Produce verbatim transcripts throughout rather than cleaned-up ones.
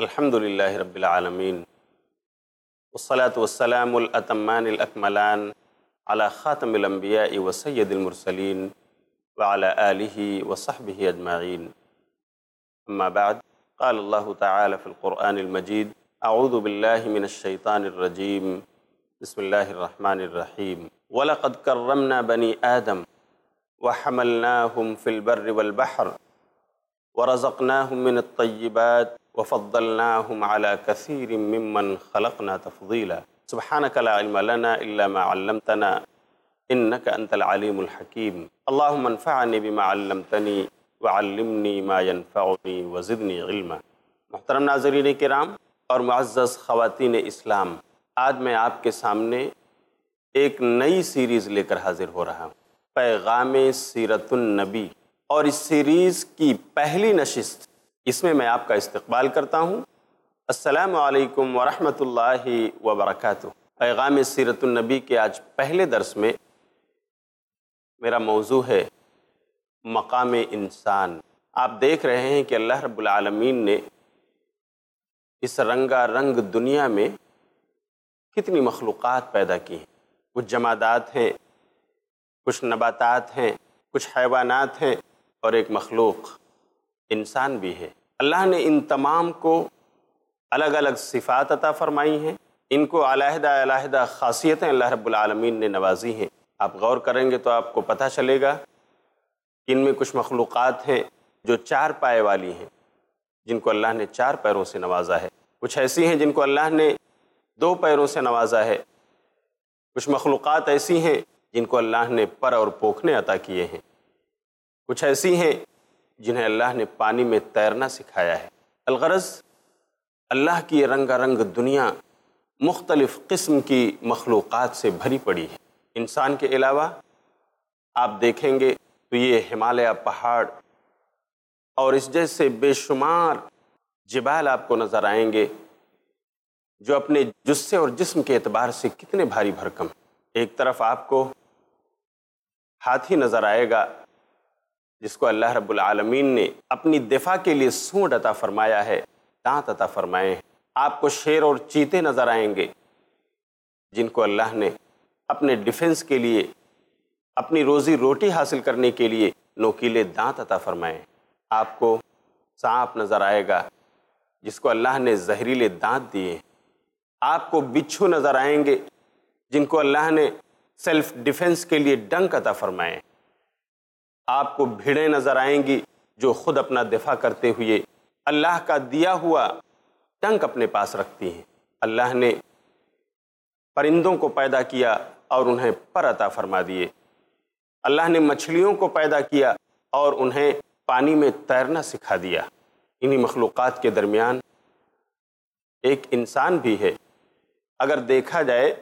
الحمدللہ رب العالمین والصلاة والسلام الاتمان الاکملان علی خاتم الانبیاء وسید المرسلین وعلی آلہ وصحبہ اجمعین اما بعد قال اللہ تعالی فی القرآن المجید اعوذ باللہ من الشیطان الرجیم بسم اللہ الرحمن الرحیم وَلَقَدْ كَرَّمْنَا بَنِي آدَمَ وَحَمَلْنَاهُمْ فِي الْبَرِّ وَالْبَحْرِ وَرَزَقْنَاهُمْ مِنَ الطَّيِّبَاتِ وَفَضَّلْنَاهُمْ عَلَى كَثِيرٍ مِّمَّنْ خَلَقْنَا تَفْضِيلًا سُبْحَانَكَ لَا عِلْمَ لَنَا إِلَّا مَا عَلَّمْتَنَا إِنَّكَ أَنْتَ الْعَلِيمُ الْحَكِيمُ اللهم انفعني بما علمتني وعلمني ما ينفعني وزدني علما۔ محترم ناظرین کرام اور معزز خواتین اسلام، آج میں آپ کے سامنے ایک نئی سیریز لے کر حاضر ہو رہا ہوں، پیغام سیرت النبی، اور اس سیریز کی پہلی نشست، اس میں میں آپ کا استقبال کرتا ہوں۔ السلام علیکم ورحمۃ اللہ وبرکاتہ۔ پیغام سیرت النبی کے آج پہلے درس میں میرا موضوع ہے مقام انسان۔ آپ دیکھ رہے ہیں کہ اللہ رب العالمین نے اس رنگا رنگ دنیا میں کتنی مخلوقات پیدا کی ہیں۔ کچھ جمادات ہیں، کچھ نباتات ہیں، کچھ حیوانات ہیں، اور ایک مخلوق انسان بھی ہے۔ اللہ نے ان تمام کو الگ الگ صفات عطا فرمائی ہیں، ان کو علیحدہ علیحدہ خاصیتیں اللہ رب العالمین نے نوازی ہیں۔ آپ غور کریں گے تو آپ کو پتہ چلے گا کہ ان میں کچھ مخلوقات ہیں جو چار پائے والی ہیں، جن کو اللہ نے چار پیروں سے نوازا ہے۔ کچھ ایسی ہیں جن کو اللہ نے دو پیروں سے نوازا ہے۔ کچھ مخلوقات ایسی ہیں جن کو اللہ نے پر اور پوکھنے عطا کیے ہیں۔ کچھ ایسی ہیں جنہیں اللہ نے پانی میں تیرنا سکھایا ہے۔ الغرض، اللہ کی یہ رنگا رنگ دنیا مختلف قسم کی مخلوقات سے بھری پڑی ہے۔ انسان کے علاوہ آپ دیکھیں گے تو یہ ہمالیہ پہاڑ اور اس جیسے بے شمار جبال آپ کو نظر آئیں گے، جو اپنے جسے اور جسم کے اعتبار سے کتنے بھاری بھرکم ہیں۔ ایک طرف آپ کو ہاتھی نظر آئے گا، جس کو اللہ رب العالمین نے اپنی دفاع کے لیے سونڈ عطا فرمایا ہے، دانت عطا فرمائے ہیں۔ آپ کو شیر اور چیتے نظر آئیں گے، جن کو اللہ نے اپنے ڈیفنس کے لیے، اپنی روزی روٹی حاصل کرنے کے لیے نوکیلے دانت عطا فرمائے ہیں۔ آپ کو سانپ نظر آئے گا، جس کو اللہ نے زہریلے دانت دیے ہیں۔ آپ کو بچھو نظر آئیں گے، جن کو اللہ نے سیلف ڈیفنس کے لیے ڈنک عطا فرمائے۔ آپ کو بھیڑیں نظر آئیں گی، جو خود اپنا دفاع کرتے ہوئے اللہ کا دیا ہوا ڈنک اپنے پاس رکھتی ہیں۔ اللہ نے پرندوں کو پیدا کیا اور انہیں پر عطا فرما دیے۔ اللہ نے مچھلیوں کو پیدا کیا اور انہیں پانی میں تیرنا سکھا دیا۔ انہی مخلوقات کے درمیان ایک انسان بھی ہے۔ اگر دیکھا جائے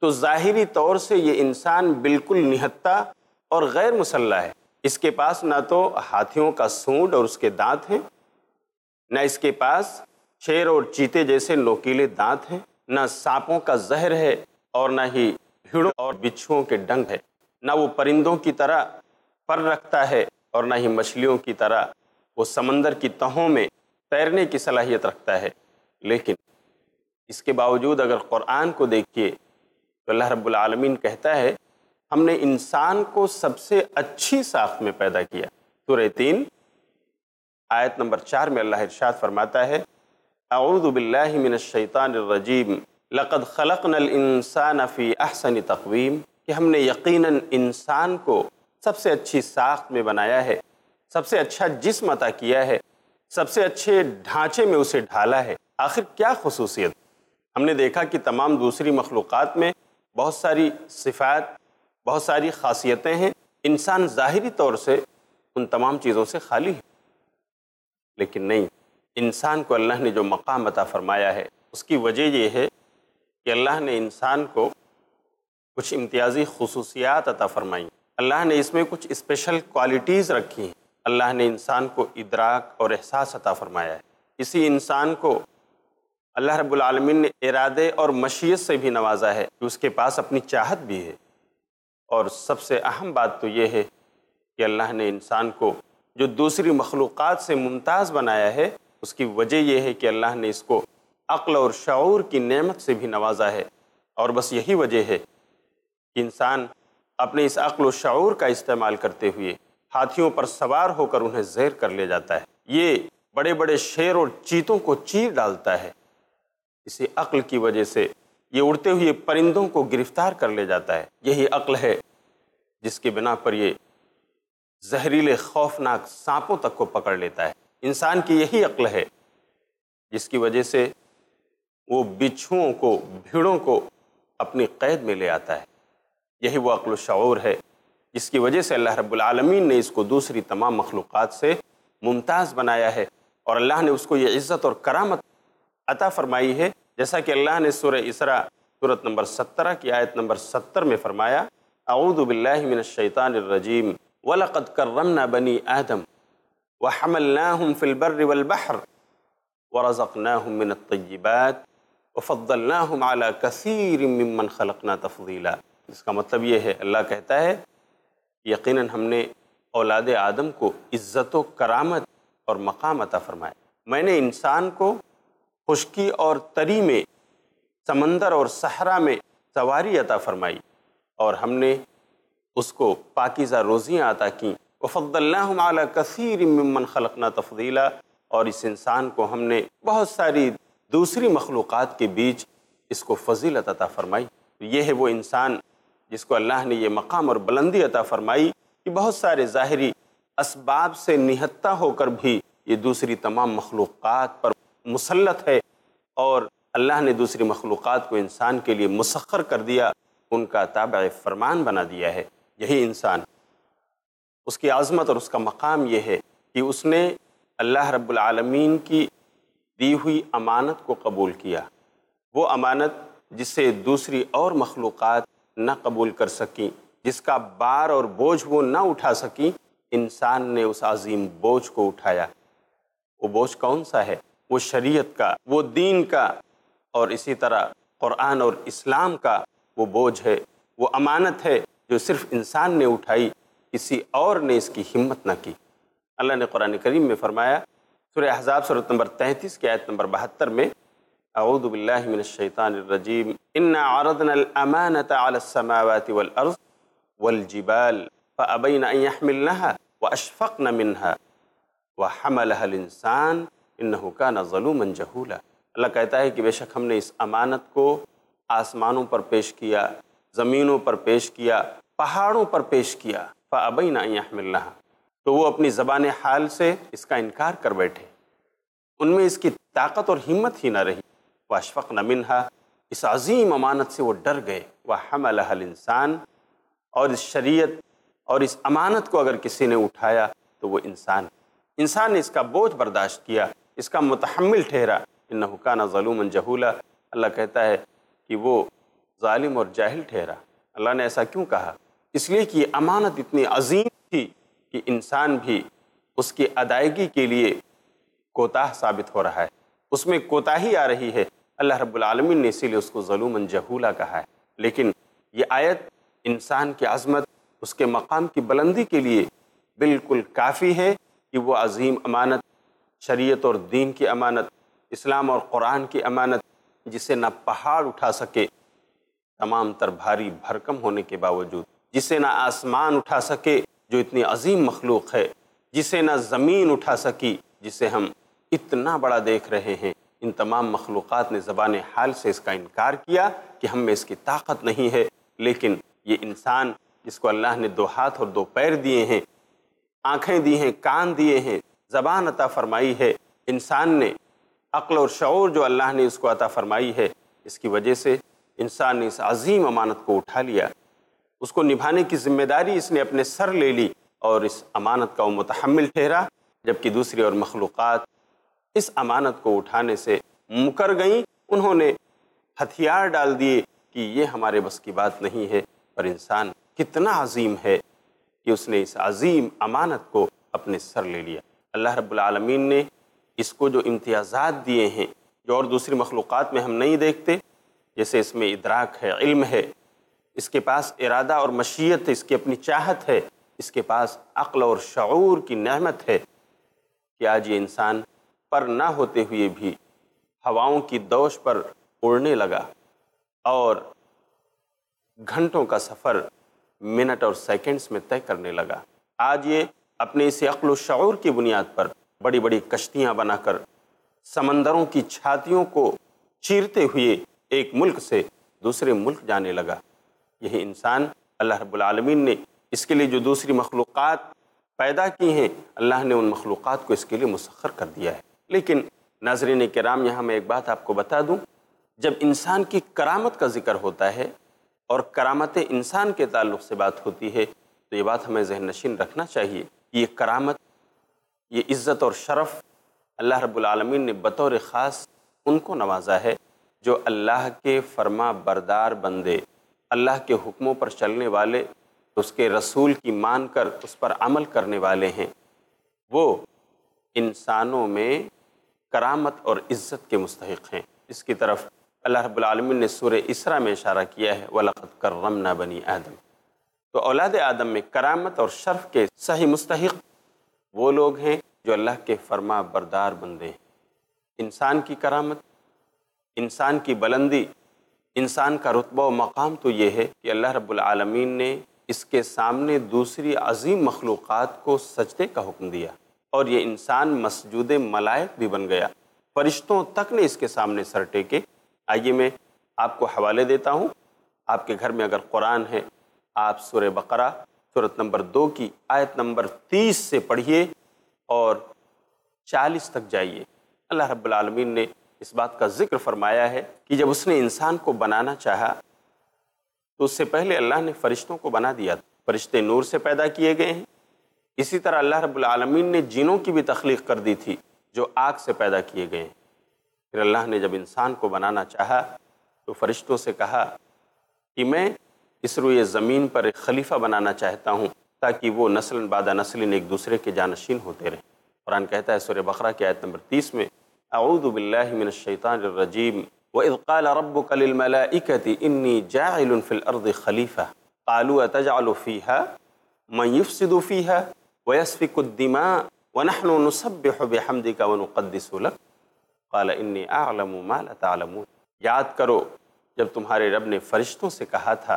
تو ظاہری طور سے یہ انسان بالکل نہتھا اور غیر مسلح ہے۔ اس کے پاس نہ تو ہاتھیوں کا سونڈ اور اس کے دانت ہیں، نہ اس کے پاس شیر اور چیتے جیسے نوکیلے دانت ہیں، نہ سانپوں کا زہر ہے، اور نہ ہی بھیڑوں اور بچھوؤں کے ڈنگ ہے۔ نہ وہ پرندوں کی طرح پر رکھتا ہے، اور نہ ہی مچھلیوں کی طرح وہ سمندر کی تہوں میں تیرنے کی صلاحیت رکھتا ہے۔ لیکن اس کے باوجود اگر قرآن کو دیکھیے تو اللہ رب العالمین کہتا ہے، ہم نے انسان کو سب سے اچھی ساخت میں پیدا کیا۔ سورہ تین آیت نمبر چار میں اللہ ارشاد فرماتا ہے، اعوذ باللہ من الشیطان الرجیم لقد خلقنا الانسان فی احسن تقویم، کہ ہم نے یقیناً انسان کو سب سے اچھی ساخت میں بنایا ہے، سب سے اچھا جسم عطا کیا ہے، سب سے اچھے ڈھانچے میں اسے ڈھالا ہے۔ آخر کیا خصوصیت؟ ہم نے دیکھا کہ تمام دوسری مخلوقات میں بہت ساری صفات، بہت ساری خاصیتیں ہیں، انسان ظاہری طور سے ان تمام چیزوں سے خالی ہے، لیکن نہیں، انسان کو اللہ نے جو مقام عطا فرمایا ہے، اس کی وجہ یہ ہے کہ اللہ نے انسان کو کچھ امتیازی خصوصیات عطا فرمائیں، اللہ نے اس میں کچھ اسپیشل کوالٹیز رکھی ہیں۔ اللہ نے انسان کو ادراک اور احساس عطا فرمایا ہے۔ اسی انسان کو اللہ رب العالمین نے ارادے اور مشیت سے بھی نوازا ہے، کہ اس کے پاس اپنی چاہت بھی ہے، اور سب سے اہم بات تو یہ ہے کہ اللہ نے انسان کو جو دوسری مخلوقات سے ممتاز بنایا ہے، اس کی وجہ یہ ہے کہ اللہ نے اس کو عقل اور شعور کی نعمت سے بھی نوازا ہے، اور بس یہی وجہ ہے کہ انسان اپنے اس عقل و شعور کا استعمال کرتے ہوئے ہاتھیوں پر سوار ہو کر انہیں زہر کر لے جاتا ہے، یہ بڑے بڑے شیر اور چیتوں کو چیر ڈالتا ہے، اسی عقل کی وجہ سے یہ اڑتے ہوئے پرندوں کو گرفتار کر لے جاتا ہے۔ یہی عقل ہے جس کے بنا پر یہ زہریلے خوفناک سانپوں تک کو پکڑ لیتا ہے۔ انسان کی یہی عقل ہے جس کی وجہ سے وہ بچھوؤں کو، بھیڑوں کو اپنی قید میں لے آتا ہے۔ یہی وہ عقل و شعور ہے جس کی وجہ سے اللہ رب العالمین نے اس کو دوسری تمام مخلوقات سے ممتاز بنایا ہے، اور اللہ نے اس کو یہ عزت اور کرامت عطا فرمائی ہے، جیسا کہ اللہ نے سورہ اسراء سورت نمبر سترہ کی آیت نمبر ستر میں فرمایا، اعوذ باللہ من الشیطان الرجیم وَلَقَدْ كَرَّمْنَا بَنِي آدَمَ وَحَمَلْنَاهُمْ فِي الْبَرِّ وَالْبَحْرِ وَرَزَقْنَاهُمْ مِنَ الطَّيِّبَاتِ وَفَضَّلْنَاهُمْ عَلَى كَثِيرٍ مِّمَّنْ خَلَقْنَا تَفْضِيلًا۔ اس کا مطلب یہ ہے، اللہ کہتا ہے یقیناً ہم نے اولاد آدم کو عزت و کرامت اور مقام عطا فرمایا، میں نے انسان کو خشکی اور تری میں، سمندر اور صحرا میں سواری عطا فرمائی، اور ہم نے اس کو پاکیزہ روزیاں عطا کیں، وَفَضَّلْنَاهُمْ عَلَى كَثِيرٍ مِّمَّنْ خَلَقْنَا تَفْضِيلًا، اور اس انسان کو ہم نے بہت ساری دوسری مخلوقات کے بیچ اس کو فضیلت عطا فرمائی۔ یہ ہے وہ انسان جس کو اللہ نے یہ مقام اور بلندی عطا فرمائی کہ بہت سارے ظاہری اسباب سے نہتہ ہو کر بھی یہ دوسری تمام مخلوقات پر مسلط ہے، اور اللہ نے دوسری مخلوقات کو انسان کے لیے مسخر کر دیا، ان کا تابع فرمان بنا دیا ہے۔ یہی انسان، اس کی عظمت اور اس کا مقام یہ ہے کہ اس نے اللہ رب العالمین کی دی ہوئی امانت کو قبول کیا، وہ امانت جسے دوسری اور مخلوقات نہ قبول کر سکیں، جس کا بار اور بوجھ وہ نہ اٹھا سکیں، انسان نے اس عظیم بوجھ کو اٹھایا۔ وہ بوجھ کون سا ہے؟ وہ شریعت کا، وہ دین کا، اور اسی طرح قرآن اور اسلام کا وہ بوجھ ہے، وہ امانت ہے جو صرف انسان نے اٹھائی، کسی اور نے اس کی ہمت نہ کی۔ اللہ نے قرآن کریم میں فرمایا، سورہ احزاب سورت نمبر تینتیس کی آیت نمبر بہتر میں، اعوذ باللہ من الشیطان الرجیم، انا عرضنا الامانة على السماوات والارض والجبال فابین ان يحملنها واشفقن منها وحملها الانسان انه كان ظلوما جهولا۔ اللہ کہتا ہے کہ بے شک ہم نے اس امانت کو آسمانوں پر پیش کیا، زمینوں پر پیش کیا، پہاڑوں پر پیش کیا، فَأَبَيْنَا أَنْ يَحْمِلْنَهَا، تو وہ اپنی زبان حال سے اس کا انکار کر بیٹھے، ان میں اس کی طاقت اور ہمت ہی نہ رہی، وَأَشْفَقْنَ مِنْهَا، اس عظیم امانت سے وہ ڈر گئے، وَحَمَلَهَا الْإِنسَانِ، اور اس شریعت اور اس امانت کو اگر کسی نے اٹھایا تو وہ انسان، انسان نے اس کا بوجھ برداشت کیا، اس کا متحمل ٹھہرا، اِنَّهُ كَانَ ظَلُومًا جَهُولًا، اللہ کہتا ہے کہ وہ ظالم اور جاہل ٹھہرا۔ اللہ نے ایسا کیوں کہا؟ اس لیے کہ یہ امانت اتنی عظیم تھی کہ انسان بھی اس کی ادائیگی کے لیے کوتاہ ثابت ہو رہا ہے، اس میں کوتاہی آ رہی ہے، اللہ رب العالمین نے اسی لیے اس کو ظلوماً جہولا کہا ہے۔ لیکن یہ آیت انسان کی عظمت، اس کے مقام کی بلندی کے لیے بالکل کافی ہے کہ وہ عظیم امانت، شریعت اور دین کی امانت، اسلام اور قرآن کی امانت، جسے نہ پہاڑ اٹھا سکے تمام تر بھاری بھرکم ہونے کے باوجود، جسے نہ آسمان اٹھا سکے جو اتنی عظیم مخلوق ہے، جسے نہ زمین اٹھا سکی جسے ہم اتنا بڑا دیکھ رہے ہیں، ان تمام مخلوقات نے زبان حال سے اس کا انکار کیا کہ ہم میں اس کی طاقت نہیں ہے، لیکن یہ انسان جس کو اللہ نے دو ہاتھ اور دو پیر دیے ہیں، آنکھیں دی ہیں، کان دیے ہیں، زبان عطا فرمائی ہے، انسان نے عقل اور شعور جو اللہ نے اس کو عطا فرمائی ہے، اس کی وجہ سے انسان نے اس عظیم امانت کو اٹھا لیا، اس کو نبھانے کی ذمہ داری اس نے اپنے سر لے لی، اور اس امانت کا وہ متحمل ٹھہرا، جبکہ دوسری اور مخلوقات اس امانت کو اٹھانے سے مکر گئیں، انہوں نے ہتھیار ڈال دیے کہ یہ ہمارے بس کی بات نہیں ہے، اور انسان کتنا عظیم ہے کہ اس نے اس عظیم امانت کو اپنے سر لے لیا۔ اللہ رب العالمین نے اس کو جو امتیازات دیے ہیں جو اور دوسری مخلوقات میں ہم نہیں دیکھتے، جیسے اس میں ادراک ہے، علم ہے، اس کے پاس ارادہ اور مشیت ہے، اس کی اپنی چاہت ہے، اس کے پاس عقل اور شعور کی نعمت ہے، کہ آج یہ انسان پر نہ ہوتے ہوئے بھی ہواؤں کی دوش پر اڑنے لگا، اور گھنٹوں کا سفر منٹ اور سیکنڈز میں طے کرنے لگا۔ آج یہ اپنے اس عقل و شعور کی بنیاد پر بڑی بڑی کشتیاں بنا کر سمندروں کی چھاتیوں کو چیرتے ہوئے ایک ملک سے دوسرے ملک جانے لگا۔ یہی انسان اللہ رب العالمین نے اس کے لیے جو دوسری مخلوقات پیدا کی ہیں، اللہ نے ان مخلوقات کو اس کے لیے مسخر کر دیا ہے۔ لیکن ناظرین کرام، یہاں میں ایک بات آپ کو بتا دوں، جب انسان کی کرامت کا ذکر ہوتا ہے اور کرامت انسان کے تعلق سے بات ہوتی ہے تو یہ بات ہمیں ذہن نشین رکھنا چاہیے۔ یہ کرامت، یہ عزت اور شرف اللہ رب العالمین نے بطور خاص ان کو نوازا ہے جو اللہ کے فرما بردار بندے، اللہ کے حکموں پر چلنے والے، اس کے رسول کی مان کر اس پر عمل کرنے والے ہیں۔ وہ انسانوں میں کرامت اور عزت کے مستحق ہیں۔ اس کی طرف اللہ رب العالمین نے سورہ اسراء میں اشارہ کیا ہے، وَلَقَدْ كَرَّمْنَا بَنِي آدَم۔ تو اولاد آدم میں کرامت اور شرف کے صحیح مستحق وہ لوگ ہیں جو اللہ کے فرما بردار بندے ہیں۔ انسان کی کرامت، انسان کی بلندی، انسان کا رتبہ و مقام تو یہ ہے کہ اللہ رب العالمین نے اس کے سامنے دوسری عظیم مخلوقات کو سجدے کا حکم دیا، اور یہ انسان مسجود ملائک بھی بن گیا، فرشتوں تک نے اس کے سامنے سر ٹیکے۔ آئیے میں آپ کو حوالے دیتا ہوں، آپ کے گھر میں اگر قرآن ہے، آپ سورہ بقرہ سورت نمبر دو کی آیت نمبر تیس سے پڑھیے اور چالیس تک جائیے۔ اللہ رب العالمین نے اس بات کا ذکر فرمایا ہے کہ جب اس نے انسان کو بنانا چاہا تو اس سے پہلے اللہ نے فرشتوں کو بنا دیا تھا۔ فرشتے نور سے پیدا کیے گئے ہیں۔ اسی طرح اللہ رب العالمین نے جنوں کی بھی تخلیق کر دی تھی جو آگ سے پیدا کیے گئے ہیں۔ پھر اللہ نے جب انسان کو بنانا چاہا تو فرشتوں سے کہا کہ میں اس روئے زمین پر ایک خلیفہ بنانا چاہتا ہوں تاکہ وہ نسل بعد نسل ایک دوسرے کے جانشین ہوتے رہیں۔ قرآن کہتا ہے سورہ بقرہ کی آیت نمبر تیس میں، اعوذ باللہ من الشیطان الرجیم، وَإِذْ قَالَ رَبُّكَ لِلْمَلَائِكَةِ إِنِّي جَاعِلٌ فِي الْأَرْضِ خَلِيفَةً قَالُوا أَتَجْعَلُ فِيهَا مَنْ يُفْسِدُ فِيهَا وَيَسْفِكُ الدِّمَاءَ وَنَحْنُ نُسَبِّحُ بِحَمْدِكَ وَنُقَدِّسُ لَكَ قَالَ إِنِّي أَعْلَمُ مَا لَا تَعْلَمُونَ۔ یاد کرو جب تمہارے رب نے فرشتوں سے کہا تھا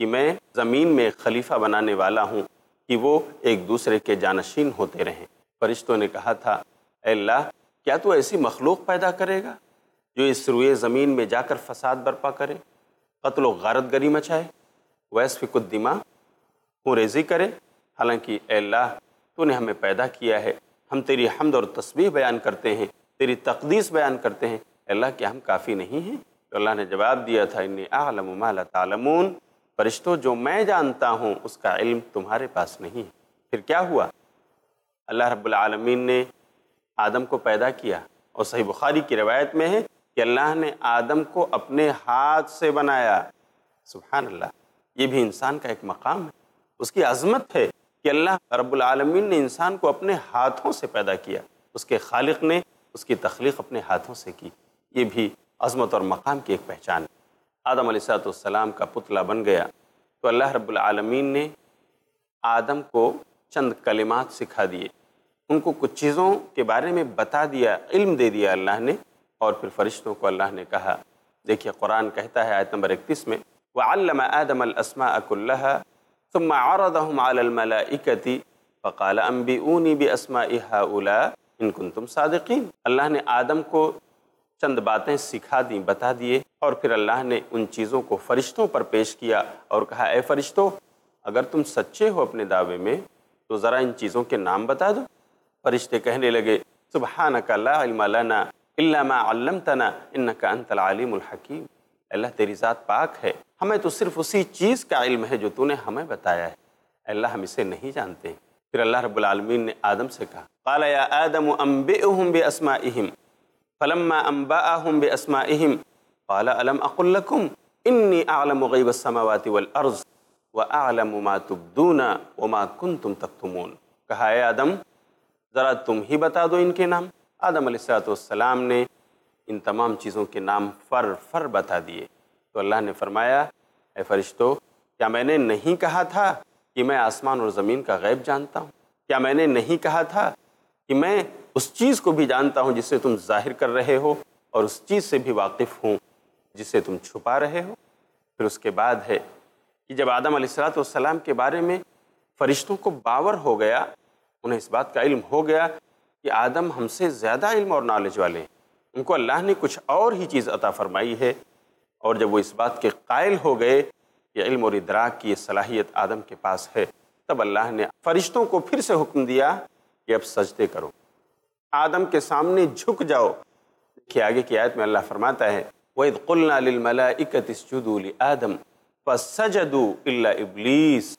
کہ میں زمین میں ایک خلیفہ بنانے والا ہوں کہ وہ ایک دوسرے کے جانشین ہوتے رہیں۔ فرشتوں نے کہا تھا، اے اللہ، کیا تو ایسی مخلوق پیدا کرے گا جو اس روئے زمین میں جا کر فساد برپا کرے، قتل و غارت گری مچائے، ویسفک الدماء، خون ریزی کرے؟ حالانکہ اے اللہ، تو نے ہمیں پیدا کیا ہے، ہم تیری حمد اور تسبیح بیان کرتے ہیں، تیری تقدیس بیان کرتے ہیں، اے اللہ کیا ہم کافی نہیں ہیں؟ تو اللہ نے جواب دیا تھا، انی اعلم ما لا تعلمون، فرشتوں جو میں جانتا ہوں اس کا علم تمہارے پاس نہیں ہے۔ پھر کیا ہوا؟ اللہ رب العالمین نے آدم کو پیدا کیا، اور صحیح بخاری کی روایت میں ہے کہ اللہ نے آدم کو اپنے ہاتھ سے بنایا۔ سبحان اللہ، یہ بھی انسان کا ایک مقام ہے، اس کی عظمت ہے کہ اللہ رب العالمین نے انسان کو اپنے ہاتھوں سے پیدا کیا، اس کے خالق نے اس کی تخلیق اپنے ہاتھوں سے کی۔ یہ بھی عظمت اور مقام کی ایک پہچان ہے۔ آدم علیہ السلام کا پتلا بن گیا تو اللہ رب العالمین نے آدم کو چند کلمات سکھا دیے، ان کو کچھ چیزوں کے بارے میں بتا دیا، علم دے دیا اللہ نے۔ اور پھر فرشتوں کو اللہ نے کہا، دیکھیے قرآن کہتا ہے آیت نمبر اکتیس میں، وَعَلَّمَ آدَمَ الْأَسْمَاءَ كُلَّهَا ثُمَّ عَرَضَهُمْ عَلَى الْمَلَائِكَةِ فَقَالَ أَنْبِئُونِي بِأَسْمَاءِ هَؤُلَاءِ إِن كُنْتُمْ صَادِقِينَ۔ اللہ نے آدم کو چند باتیں سکھا دیں، بتا دیے، اور پھر اللہ نے ان چیزوں کو فرشتوں پر پیش کیا اور کہا، اے فرشتوں، اگر تم سچے ہو اپنے دعوے میں تو ذرا ان چیزوں کے نام بتا دو۔ فرشتے کہنے لگے، سبحانک لا علم لنا الا ما علمتنا انک انت العلیم الحکیم۔ اللہ تیری ذات پاک ہے، ہمیں تو صرف اسی چیز کا علم ہے جو تو نے ہمیں بتایا ہے، اللہ ہم اسے نہیں جانتے۔ پھر اللہ رب العالمین نے آدم سے کہا، قال یا آدم انبئهم باسمائهم فلما انبأهم باسمائهم قال الم اقل لكم انی اعلم غیب السماوات والارض واعلم ما تبدون وما کنتم تکتمون۔ کہا، اے آدم، ذرا تم ہی بتا دو ان کے نام۔ آدم علیہ السلام نے ان تمام چیزوں کے نام فر فر بتا دیے۔ تو اللہ نے فرمایا، اے فرشتو، کیا میں نے نہیں کہا تھا کہ میں آسمان اور زمین کا غیب جانتا ہوں؟ کیا میں نے نہیں کہا تھا کہ میں اس چیز کو بھی جانتا ہوں جسے تم ظاہر کر رہے ہو اور اس چیز سے بھی واقف ہوں جسے تم چھپا رہے ہو۔ پھر اس کے بعد ہے کہ جب آدم علیہ السلام کے بارے میں فرشتوں کو باور ہو گیا، انہیں اس بات کا علم ہو گیا کہ آدم ہم سے زیادہ علم اور نالج والے ہیں، ان کو اللہ نے کچھ اور ہی چیز عطا فرمائی ہے، اور جب وہ اس بات کے قائل ہو گئے کہ علم اور ادراک کی یہ صلاحیت آدم کے پاس ہے، تب اللہ نے فرشتوں کو پھر سے حکم دیا کہ اب سجدے کرو، آدم کے سامنے جھک جاؤ۔ کہ آگے کی آیت میں اللہ فرماتا ہے وَإِذْ قُلْنَا لِلْمَلَائِكَةِ اسْجُدُوا لِآدَمَ فَسَجَدُوا إِلَّا إِبْلِيسَ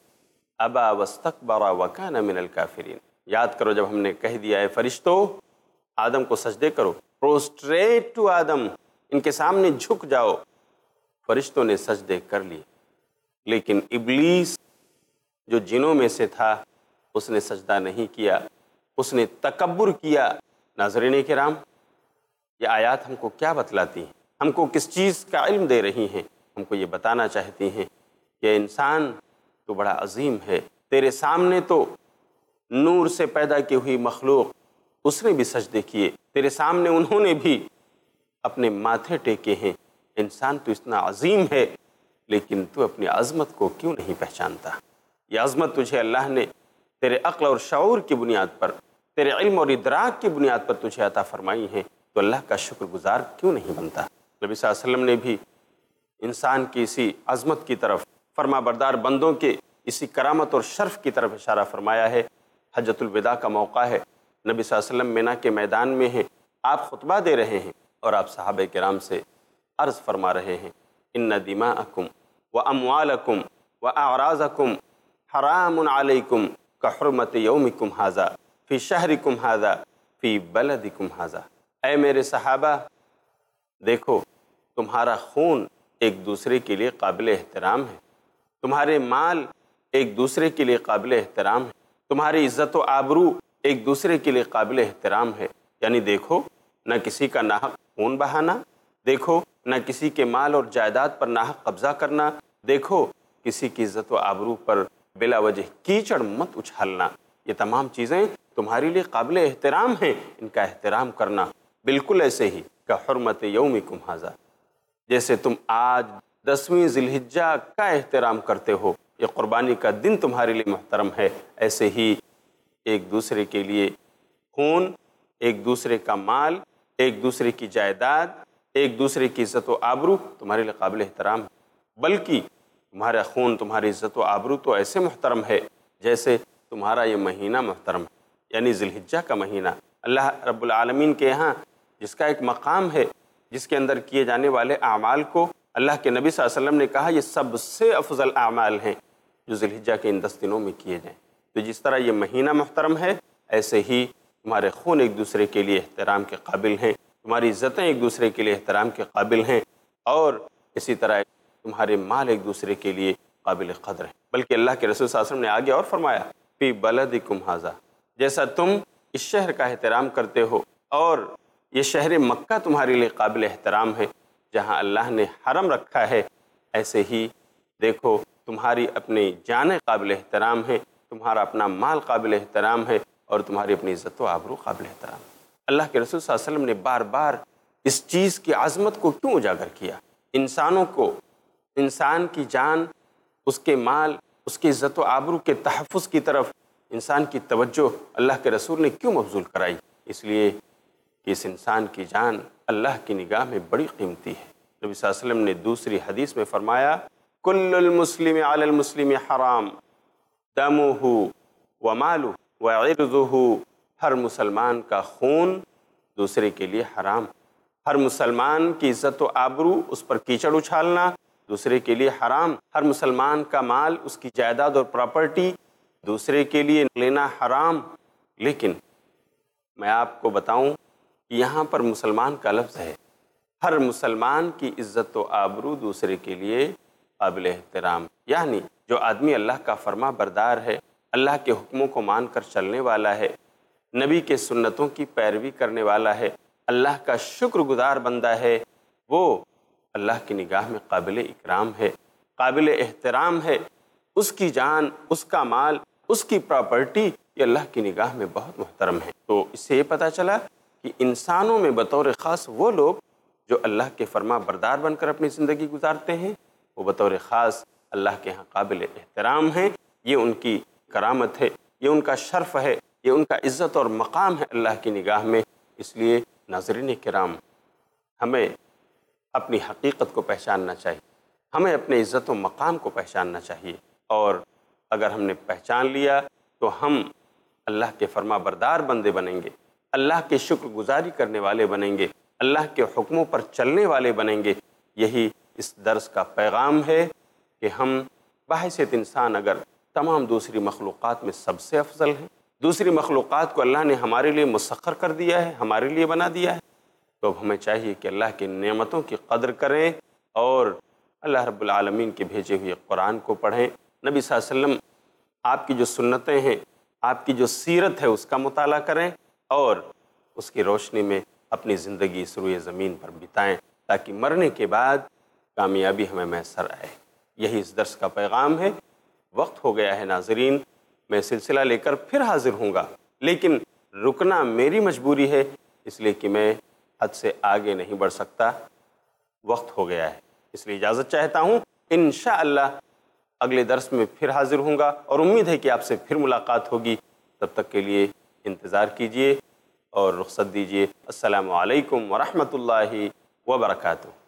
أَبَى وَاسْتَكْبَرَ وَكَانَ مِنَ الْكَافِرِينَ۔ یاد کرو جب ہم نے کہہ دیا ہے فرشتو آدم کو سجدے کرو، پروسٹریٹ ٹو آدم، ان کے سامنے جھک جاؤ، فرشتوں نے سجدے کر لیے، لیکن ابلیس جو جنوں میں سے تھا اس نے سجدہ نہیں کیا، اس نے تکبر کیا۔ ناظرین کرام، یہ آیات ہم کو کیا بتلاتی ہیں، ہم کو کس چیز کا علم دے رہی ہیں؟ ہم کو یہ بتانا چاہتی ہیں کہ انسان تو بڑا عظیم ہے، تیرے سامنے تو نور سے پیدا کی ہوئی مخلوق اس نے بھی سجدے کیے، تیرے سامنے انہوں نے بھی اپنے ماتھے ٹیکے ہیں، انسان تو اتنا عظیم ہے، لیکن تو اپنی عظمت کو کیوں نہیں پہچانتا؟ یہ عظمت تجھے اللہ نے تیرے عقل اور شعور کی بنیاد پر، تیرے علم اور ادراک کی بنیاد پر تجھے عطا فرمائی ہے، تو اللہ کا شکر گزار کیوں نہیں بنتا؟ نبی صلی اللہ علیہ وسلم نے بھی انسان کی اسی عظمت کی طرف، فرما بردار بندوں کے اسی کرامت اور شرف کی طرف اشارہ فرمایا ہے۔ حجۃ الوداع کا موقع ہے، نبی صلی اللہ علیہ وسلم مینا کے میدان میں ہیں، آپ خطبہ دے رہے ہیں اور آپ صحابہ کرام سے عرض فرما رہے ہیں ان دماءکم واموالکم واعراضکم حرام علیکم کحرمت یومکم ھذا فی شہرکم ھذا فی بلدکم ھذا۔ اے میرے صحابہ، دیکھو تمہارا خون ایک دوسرے کے لیے قابل احترام ہے، تمہارے مال ایک دوسرے کے لیے قابل احترام ہے، تمہاری عزت و آبرو ایک دوسرے کے لیے قابل احترام ہے، یعنی دیکھو نہ کسی کا ناحق خون بہانا، دیکھو نہ کسی کے مال اور جائیداد پر ناحق قبضہ کرنا، دیکھو کسی کی عزت و آبرو پر بلا وجہ کیچڑ مت اچھالنا، یہ تمام چیزیں تمہارے لیے قابل احترام ہیں، ان کا احترام کرنا۔ بالکل ایسے ہی کا حرمت یومکم ھذا، جیسے تم آج دسویں ذی الحجہ کا احترام کرتے ہو، یہ قربانی کا دن تمہارے لیے محترم ہے، ایسے ہی ایک دوسرے کے لیے خون، ایک دوسرے کا مال، ایک دوسرے کی جائیداد، ایک دوسرے کی عزت و آبرو تمہارے لیے قابل احترام ہے، بلکہ تمہارا خون، تمہاری عزت و آبرو تو ایسے محترم ہے جیسے تمہارا یہ مہینہ محترم ہے، یعنی ذی الحجہ کا مہینہ اللہ رب العالمین کے یہاں جس کا ایک مقام ہے، جس کے اندر کیے جانے والے اعمال کو اللہ کے نبی صلی اللہ علیہ وسلم نے کہا یہ سب سے افضل اعمال ہیں جو ذی الحجہ کے ان دس دنوں میں کیے جائیں۔ تو جس طرح یہ مہینہ محترم ہے، ایسے ہی تمہارے خون ایک دوسرے کے لیے احترام کے قابل ہیں، تمہاری عزتیں ایک دوسرے کے لیے احترام کے قابل ہیں، اور اسی طرح تمہارے مال ایک دوسرے کے لیے قابل قدر ہیں، بلکہ اللہ کے رسول صلی اللہ علیہ وسلم نے آگے اور فرمایا فی بلدکم ھذا، جیسا تم اس شہر کا احترام کرتے ہو، اور یہ شہر مکہ تمہارے لیے قابل احترام ہے جہاں اللہ نے حرم رکھا ہے، ایسے ہی دیکھو تمہاری اپنی جانیں قابل احترام ہیں، تمہارا اپنا مال قابل احترام ہے، اور تمہاری اپنی عزت و آبرو قابل احترام ہے۔ اللہ کے رسول صلی اللہ علیہ وسلم نے بار بار اس چیز کی عظمت کو کیوں اجاگر کیا؟ انسانوں کو، انسان کی جان، اس کے مال، اس کی عزت و آبرو کے تحفظ کی طرف انسان کی توجہ اللہ کے رسول نے کیوں مبذول کرائی؟ اس لیے کہ اس انسان کی جان اللہ کی نگاہ میں بڑی قیمتی ہے۔ نبی صلی اللہ علیہ وسلم نے دوسری حدیث میں فرمایا کل المسلم علی المسلم حرام دمہ ومالہ وعرضہ، ہر مسلمان کا خون دوسرے کے لیے حرام، ہر مسلمان کی عزت و آبرو، اس پر کیچڑ اچھالنا دوسرے کے لیے حرام، ہر مسلمان کا مال، اس کی جائیداد اور پراپرٹی دوسرے کے لیے لینا حرام۔ لیکن میں آپ کو بتاؤں کہ یہاں پر مسلمان کا لفظ ہے، ہر مسلمان کی عزت و آبرو دوسرے کے لیے قابل احترام، یعنی جو آدمی اللہ کا فرما بردار ہے، اللہ کے حکموں کو مان کر چلنے والا ہے، نبی کے سنتوں کی پیروی کرنے والا ہے، اللہ کا شکر گزار بندہ ہے، وہ اللہ کی نگاہ میں قابل اکرام ہے، قابل احترام ہے، اس کی جان، اس کا مال، اس کی پراپرٹی یہ اللہ کی نگاہ میں بہت محترم ہے۔ تو اس سے یہ پتہ چلا کہ انسانوں میں بطور خاص وہ لوگ جو اللہ کے فرما بردار بن کر اپنی زندگی گزارتے ہیں وہ بطور خاص اللہ کے ہاں قابل احترام ہیں. یہ ان کی کرامت ہے، یہ ان کا شرف ہے، یہ ان کا عزت اور مقام ہے اللہ کی نگاہ میں. اس لیے ناظرین کرام، ہمیں اپنی حقیقت کو پہچاننا چاہیے، ہمیں اپنے عزت و مقام کو پہچاننا چاہیے، اور اگر ہم نے پہچان لیا تو ہم اللہ کے فرما بردار بندے بنیں گے، اللہ کے شکر گزاری کرنے والے بنیں گے، اللہ کے حکموں پر چلنے والے بنیں گے. یہی اس درس کا پیغام ہے کہ ہم بحیثیت انسان اگر تمام دوسری مخلوقات میں سب سے افضل ہیں، دوسری مخلوقات کو اللہ نے ہمارے لیے مسخر کر دیا ہے، ہمارے لیے بنا دیا ہے، تو اب ہمیں چاہیے کہ اللہ کی نعمتوں کی قدر کریں اور اللہ رب العالمین کے بھیجے ہوئے قرآن کو پڑھیں. نبی صلی اللہ علیہ وسلم آپ کی جو سنتیں ہیں، آپ کی جو سیرت ہے، اس کا مطالعہ کریں اور اس کی روشنی میں اپنی زندگی اس روئے زمین پر بتائیں تاکہ مرنے کے بعد کامیابی ہمیں میسر آئے. یہی اس درس کا پیغام ہے. وقت ہو گیا ہے ناظرین، میں سلسلہ لے کر پھر حاضر ہوں گا، لیکن رکنا میری مجبوری ہے، اس لیے کہ میں حد سے آگے نہیں بڑھ سکتا، وقت ہو گیا ہے. اس لیے اجازت چاہتا ہوں، انشاءاللہ اگلے درس میں پھر حاضر ہوں گا اور امید ہے کہ آپ سے پھر ملاقات ہوگی. تب تک کے لیے انتظار کیجیے اور رخصت دیجیے. السلام علیکم ورحمۃ اللہ وبرکاتہ.